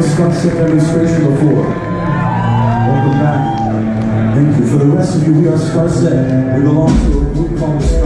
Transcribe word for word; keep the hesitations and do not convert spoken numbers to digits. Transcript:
Starset demonstration before. Welcome back. Thank you. For the rest of you, we are Starset. We belong to a group called